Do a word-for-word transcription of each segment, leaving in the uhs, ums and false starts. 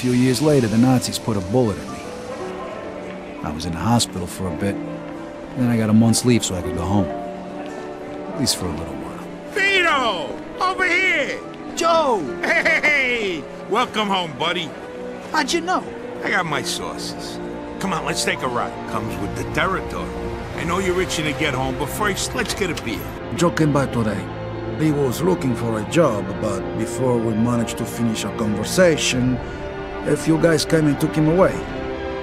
few years later, the Nazis put a bullet in me. I was in the hospital for a bit, and then I got a month's leave so I could go home. At least for a little while. Vito! Over here! Joe! Hey! Welcome home, buddy. How'd you know? I got my sources. Come on, let's take a ride. Comes with the territory. I know you're itching to get home, but first, let's get a beer. Joe came by today. He was looking for a job, but before we managed to finish our conversation, a few guys came and took him away.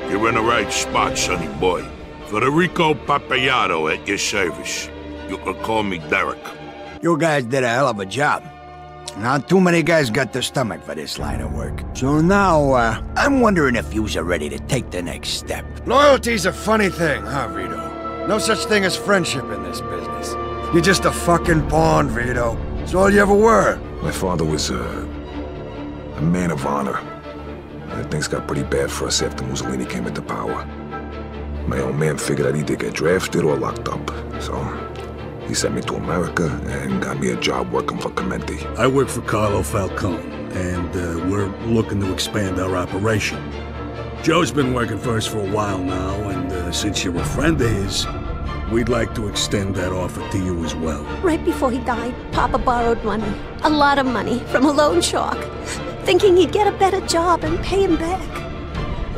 You're in the right spot, sonny boy. Federico Pappalardo at your service. You can call me Derek. You guys did a hell of a job. Not too many guys got the stomach for this line of work. So now, uh, I'm wondering if yous are ready to take the next step. Loyalty's a funny thing, huh, Vito? No such thing as friendship in this business. You're just a fucking pawn, Vito. It's all you ever were. My father was, uh, a man of honor. And things got pretty bad for us after Mussolini came into power. My old man figured I'd either get drafted or locked up, so... he sent me to America and got me a job working for Comenti. I work for Carlo Falcone, and uh, we're looking to expand our operation. Joe's been working for us for a while now, and uh, since you're a friend of his, we'd like to extend that offer to you as well. Right before he died, Papa borrowed money, a lot of money, from a loan shark, thinking he'd get a better job and pay him back.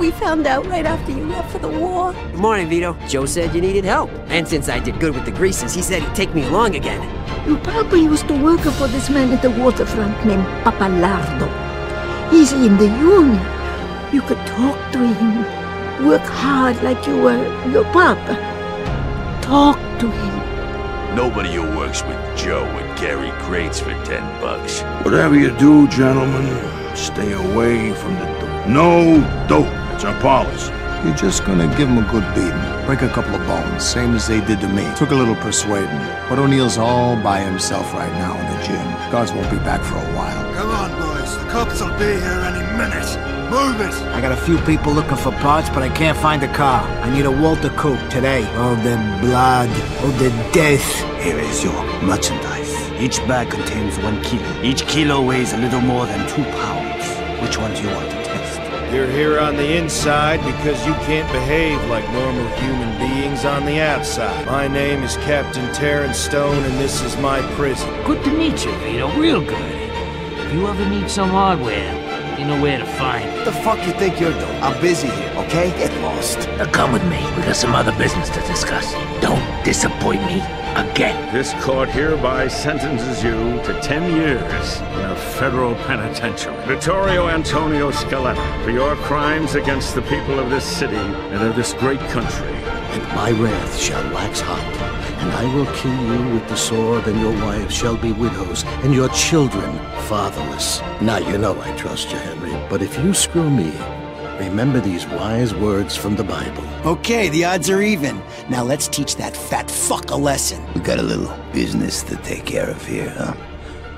We found out right after you left for the war. Good morning, Vito. Joe said you needed help. And since I did good with the greases, he said he'd take me along again. Your papa used to work for this man at the waterfront named Pappalardo. He's in the union. You could talk to him. Work hard like you were your papa. Talk to him. Nobody who works with Joe would carry crates for ten bucks. Whatever you do, gentlemen, stay away from the dope. No dope. It's our policy. You're just gonna give him a good beating. Break a couple of bones, same as they did to me. Took a little persuading. But O'Neill's all by himself right now in the gym. Guards won't be back for a while. Come on, boys. The cops will be here any minute. Move it! I got a few people looking for parts, but I can't find a car. I need a Walter Cook today. All the blood, all the death. Here is your merchandise. Each bag contains one kilo. Each kilo weighs a little more than two pounds. Which one do you want to test? You're here on the inside because you can't behave like normal human beings on the outside. My name is Captain Terrence Stone, and this is my prison. Good to meet you, Vito. Real good. If you ever need some hardware, you know where to find it. What the fuck you think you're doing? I'm busy here, okay? Get lost. Now come with me. We got some other business to discuss. Don't disappoint me again. This court hereby sentences you to ten years in a federal penitentiary. Vittorio Antonio Scaletta, for your crimes against the people of this city and of this great country. And my wrath shall wax hot, and I will kill you with the sword, and your wives shall be widows, and your children fatherless. Now you know I trust you, Henry, but if you screw me, remember these wise words from the Bible. Okay, the odds are even. Now let's teach that fat fuck a lesson. We got a little business to take care of here, huh?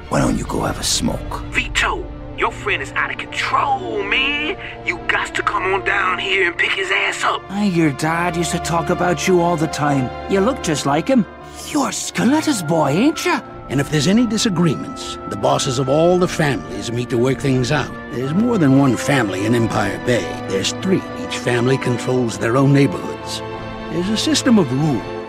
Why don't you go have a smoke? Vito, your friend is out of control, man. You got to come on down here and pick his ass up. I, your dad used to talk about you all the time. You look just like him. You're Scaletta's boy, ain't you? And if there's any disagreements, the bosses of all the families meet to work things out. There's more than one family in Empire Bay. There's three. Each family controls their own neighborhoods. There's a system of rules.